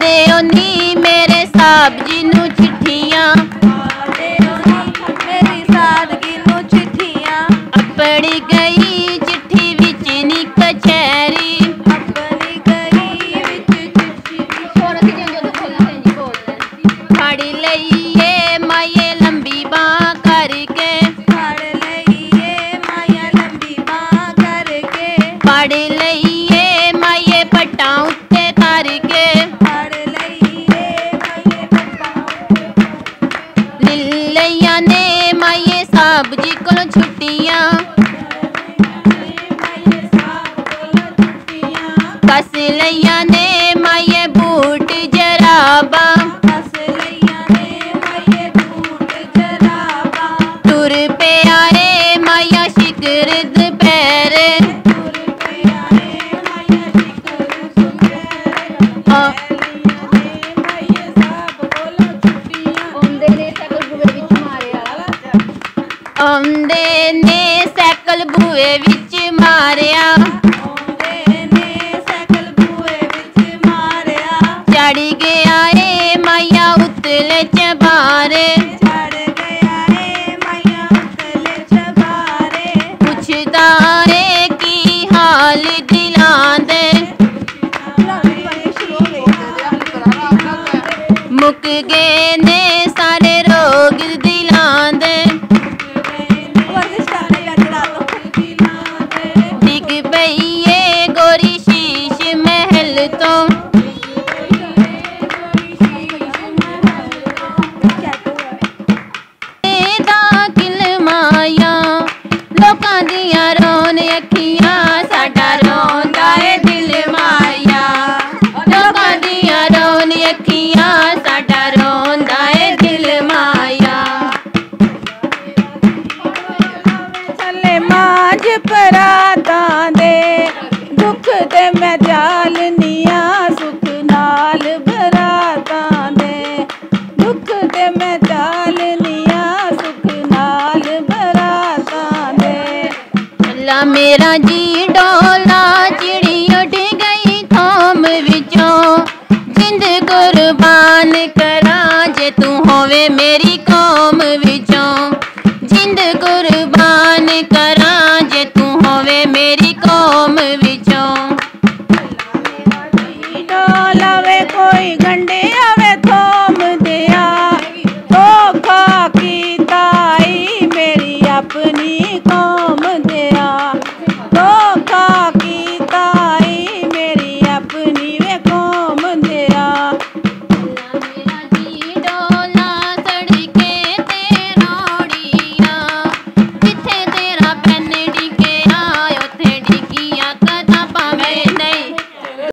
दे नी मेरे साहब जी नू चिट्ठियां, मेरी सादगी नू चिट्ठियां। अपनी गई चिट्ठी विच नी कचहरी, अपनी गई विच चिट्ठी फड़ लईए माए लंबी बांह करके, फड़ लईए माए लंबी बांह करके, फड़ लईए माए पट्टां उत्ते करके। लिया ने माए साहब जी कोलों छुट्टियां, कस लिया ने माए बूट जराबा, तुर पे आए माया शिकर दोपहरे, आंदे ने साइकल बूए विच मारिया, चढ़ गया रे माया उतले चबारे, पुछदा रे की हाल दिलांदे, मुक गए ने सारे रोग दिलांदे। मेरा जी डोला चिड़ी उठ गई थोम विचों, जिंद कुर्बान करा जे तू होवे मेरी कौम विचों, जिंद कुर्बान करा जे तू होवे मेरी कौम विचों। डोला वे कोई गंडे